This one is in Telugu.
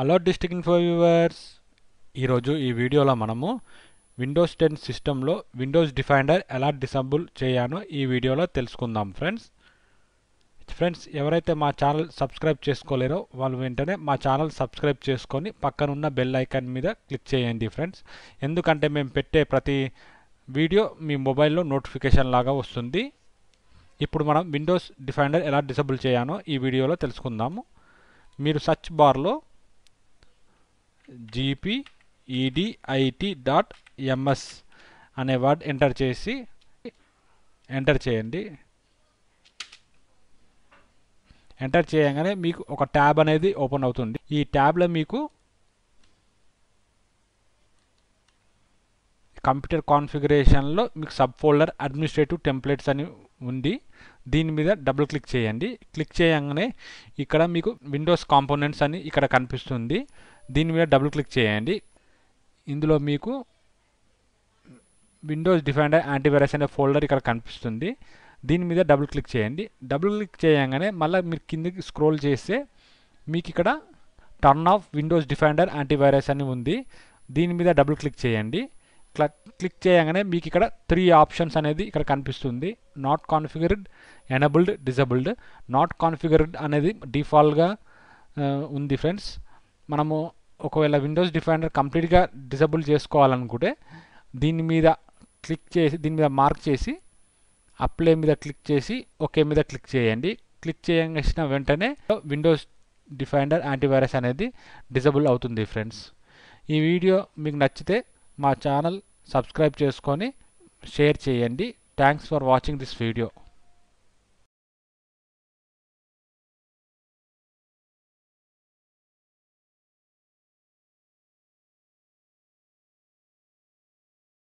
హలో డిస్ట్రిక్ట్ ఇన్ఫో వ్యూవర్స్, ఈరోజు ఈ వీడియోలో మనము విండోస్ 10 సిస్టంలో విండోస్ డిఫెండర్ ఎలా డిసేబుల్ చేయాలో ఈ వీడియోలో తెలుసుకుందాం ఫ్రెండ్స్. ఎవరైతే మా ఛానల్ సబ్స్క్రైబ్ చేసుకోలేరో వాళ్ళు వెంటనే మా ఛానల్ సబ్స్క్రైబ్ చేసుకొని పక్కనున్న బెల్ ఐకాన్ మీద క్లిక్ చేయండి ఫ్రెండ్స్. ఎందుకంటే మేము పెట్టే ప్రతి వీడియో మీ మొబైల్లో నోటిఫికేషన్ లాగా వస్తుంది. ఇప్పుడు మనం విండోస్ డిఫెండర్ ఎలా డిసేబుల్ చేయాలో ఈ వీడియోలో తెలుసుకుందాము. మీరు సర్చ్ బార్లో gpedit.ms అనే వర్డ్ ఎంటర్ చేయండి. ఎంటర్ చేయగానే మీకు ఒక ట్యాబ్ అనేది ఓపెన్ అవుతుంది. ఈ ట్యాబ్లో మీకు కంప్యూటర్ కాన్ఫిగరేషన్లో మీకు సబ్ ఫోల్డర్ అడ్మినిస్ట్రేటివ్ టెంప్లెట్స్ అని ఉంది. దీని మీద డబుల్ క్లిక్ చేయండి. క్లిక్ చేయగానే ఇక్కడ మీకు విండోస్ కాంపోనెంట్స్ అని ఇక్కడ కనిపిస్తుంది. దీని మీద డబుల్ క్లిక్ చేయండి. ఇందులో మీకు విండోస్ డిఫెండర్ యాంటీవైరస్ అనే ఫోల్డర్ ఇక్కడ కనిపిస్తుంది. దీని మీద డబుల్ క్లిక్ చేయండి. డబుల్ క్లిక్ చేయగానే మళ్ళీ మీరు కిందకి స్క్రోల్ చేస్తే మీకు ఇక్కడ turn off Windows defender antivirus అని ఉంది. దీని మీద డబుల్ క్లిక్ చేయండి. క్లిక్ చేయగానే మీకు ఇక్కడ 3 ఆప్షన్స్ అనేది ఇక్కడ కనిపిస్తుంది. Not configured, enabled, disabled. Not configured అనేది డిఫాల్ట్గా ఉంది ఫ్రెండ్స్. మనము ఒకవేళ విండోస్ డిఫెండర్ కంప్లీట్గా డిజబుల్ చేసుకోవాలనుకుంటే దీని మీద క్లిక్ చేసి దీని మీద మార్క్ చేసి అప్లై మీద క్లిక్ చేసి ఓకే మీద క్లిక్ చేయండి. క్లిక్ చేసిన వెంటనే విండోస్ డిఫెండర్ యాంటీవైరస్ అనేది డిజబుల్ అవుతుంది ఫ్రెండ్స్. ఈ వీడియో మీకు నచ్చితే మా ఛానల్ సబ్స్క్రైబ్ చేసుకొని షేర్ చేయండి. Thanks for watching this video.